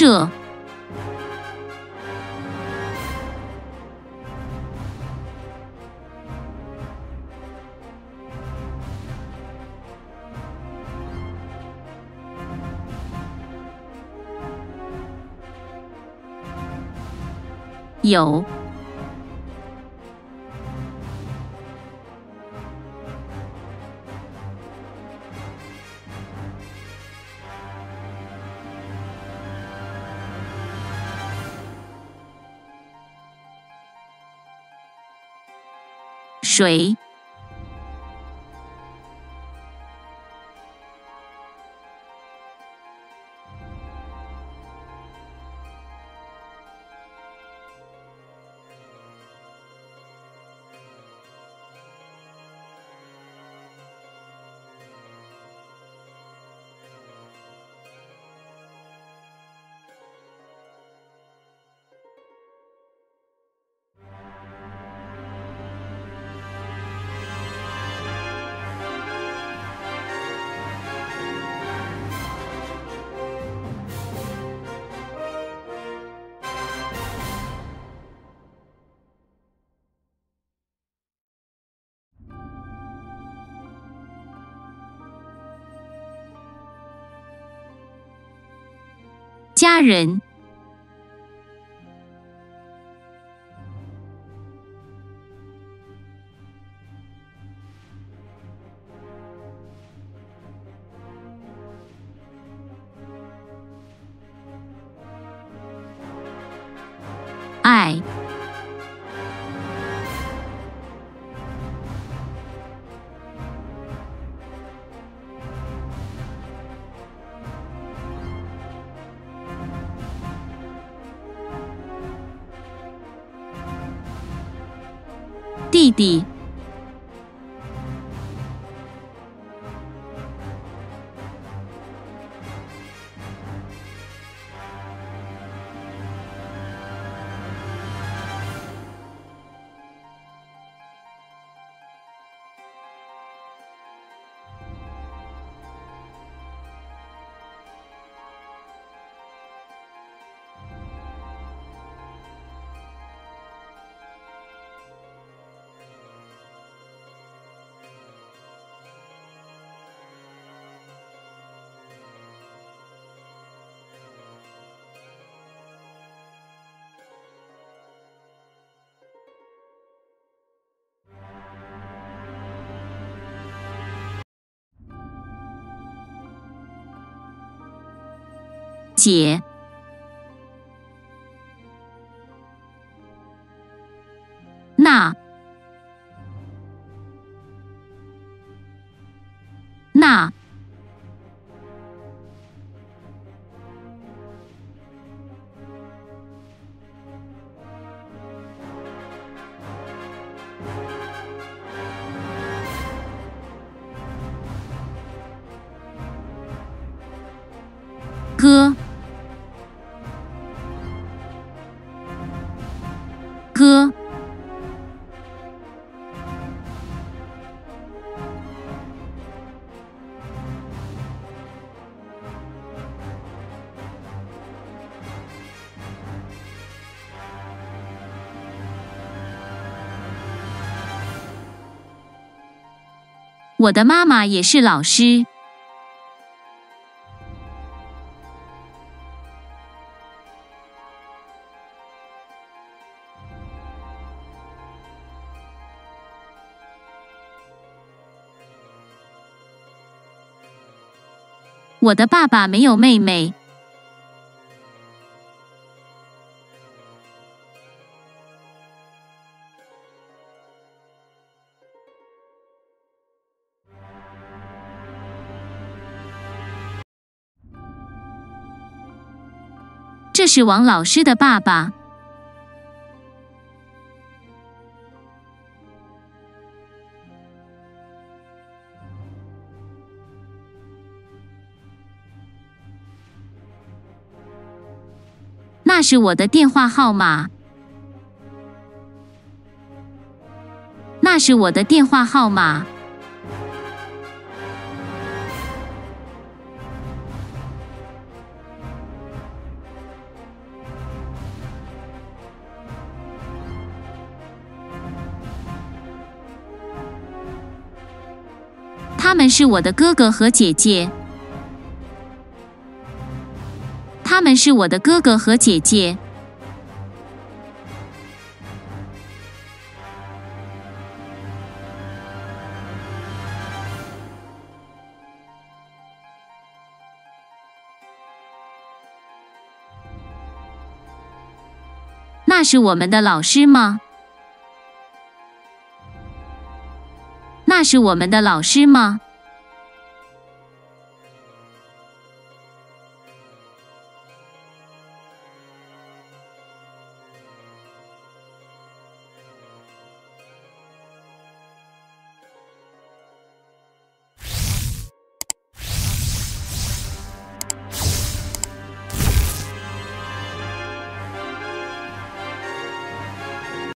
者。有。 水，家人。 弟弟，姐。 我的妈妈也是老师。我的爸爸没有妹妹。 这是王老师的爸爸。那是我的电话号码。那是我的电话号码。他们是我的哥哥和姐姐。他们是我的哥哥和姐姐。那是我们的老师吗？那是我们的老师吗？